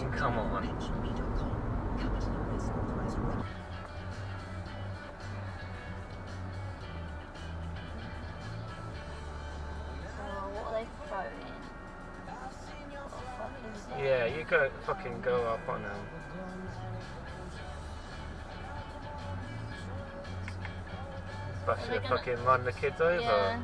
mean, come on. Yeah, you go fucking go up on them. But should have fucking run the kids over. Yeah.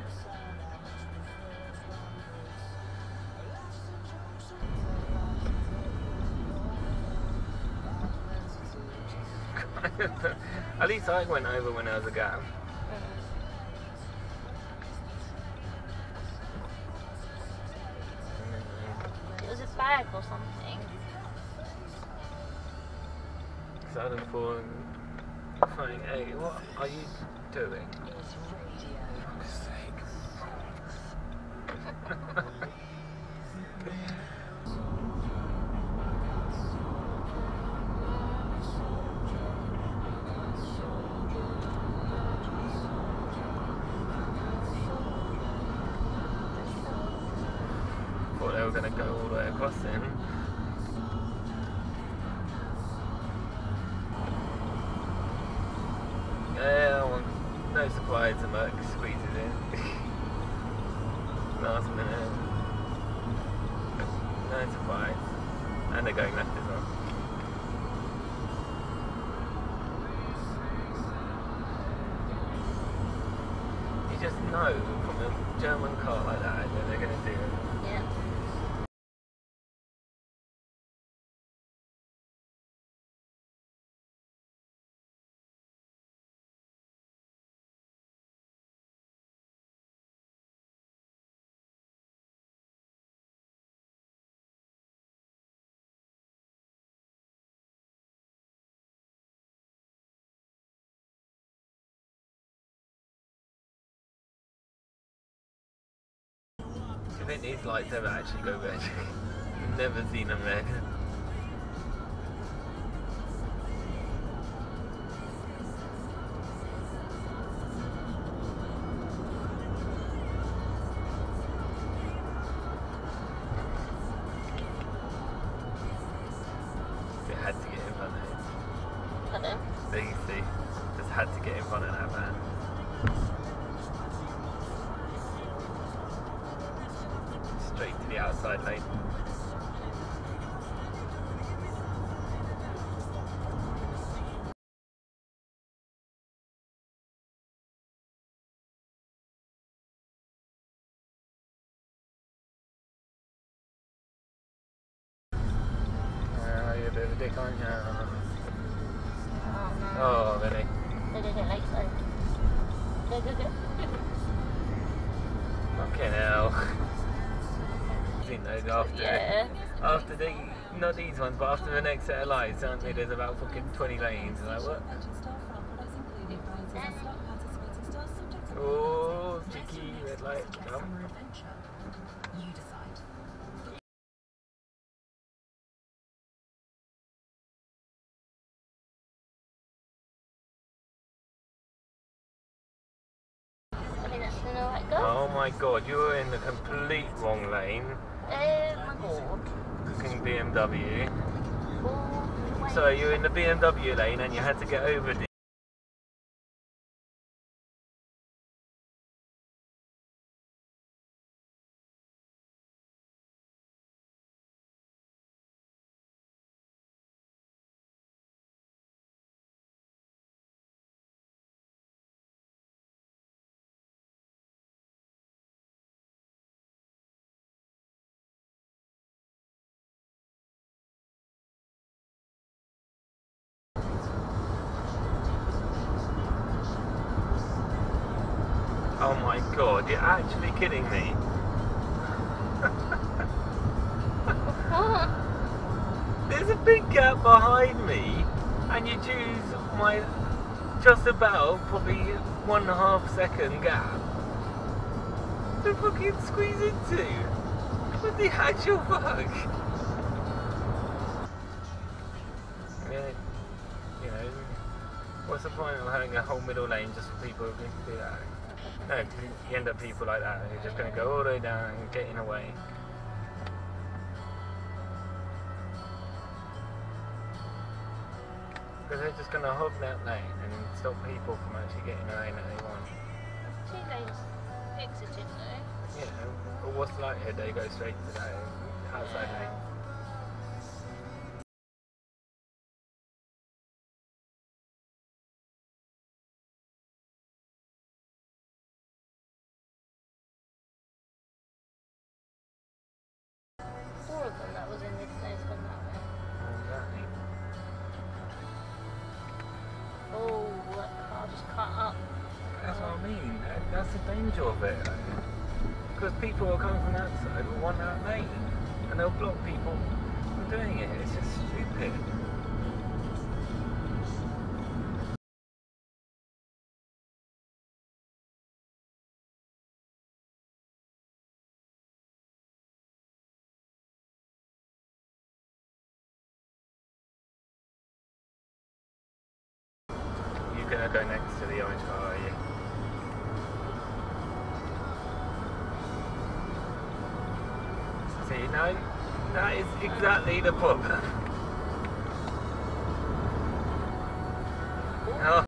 At least I went over when I was a guy. Bag or something. Southern Porn. Hey, what are you doing? It's radio. For fuck's sake. Thought they were gonna go all the way across then. Well, no surprise the Merc squeezes in. Last minute. No surprise. And they're going left as well. You just know from a German car like that that they're gonna do it. I think these lights ever actually go red. I've never seen them red. They had to get in front of it. Hello? They just had to get in front of that van. To the outside lane. You're a bit of a dick, aren't you? Oh, no. Oh, really? They did it like so. They did it. Fucking hell. Those after, yeah. After the, not these ones, but after the next set of lights, aren't they? There's about fucking 20 lanes. Is that what? Oh, cheeky red light. Oh. Oh my god, you were in the complete wrong lane. Fucking BMW. So you're in the BMW lane and you had to get over the oh my god, you're actually kidding me. There's a big gap behind me and you choose my just about probably 1.5 second gap to fucking squeeze into. What the actual fuck? Yeah, you know, what's the point of having a whole middle lane just for people who can do that? No, you end up people like that who are just going to go all the way down and get in the way. because they're just going to hog that lane and stop people from actually getting the lane that they want. Two lanes exited though. Yeah, or what's likelihood they go straight to that outside lane? That was in this place from that way. Exactly. Oh, that car just cut up. That's what I mean. That's the danger of it. Because people are coming from that side with one out lane, and they'll block people from doing it. It's just stupid. You're going to go next to the orange car, are you? See, no, that is exactly the problem. Oh.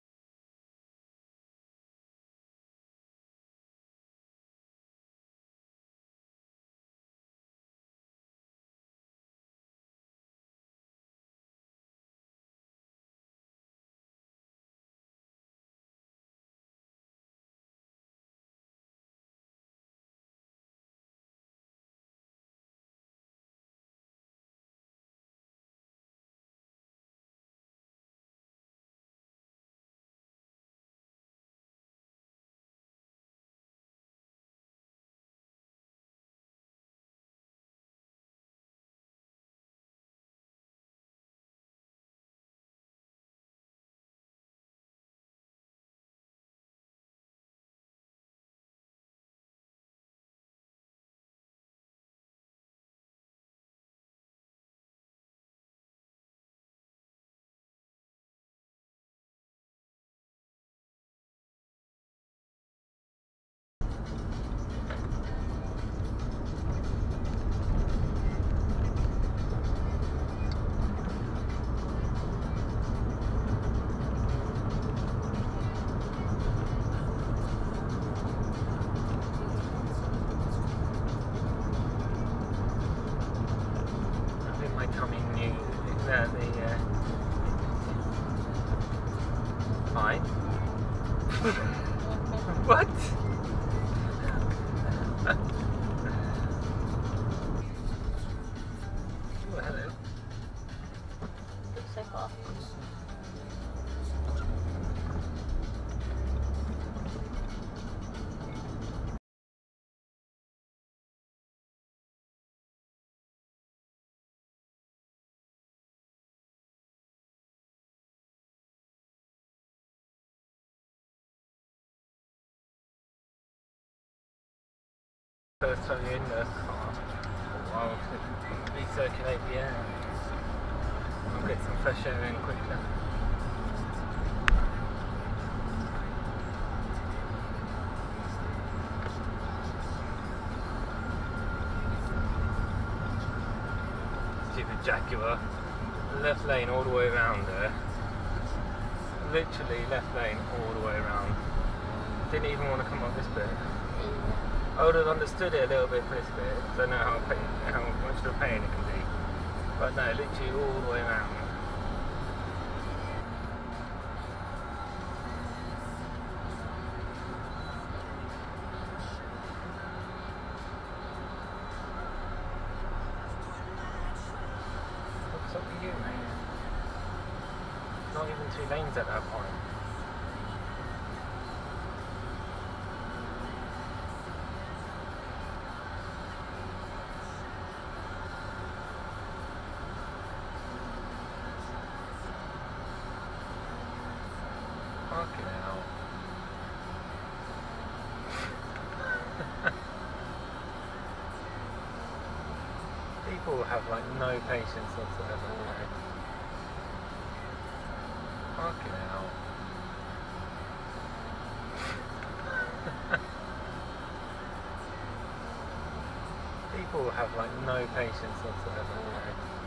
Fine. What? Oh, hello. Looks so far. First time you're in the car, I'll recirculate the air. I'll get some fresh air in quicker. Stupid Jaguar, left lane all the way around there. Literally left lane all the way around. Didn't even want to come up this bit. I would have understood it a little bit for this bit, because I know how much of a pain it can be. But no, literally all the way around. What's up with you, mate? Not even two lanes at that point. Fucking hell. People have like no patience whatsoever. Fucking hell. People have like no patience whatsoever.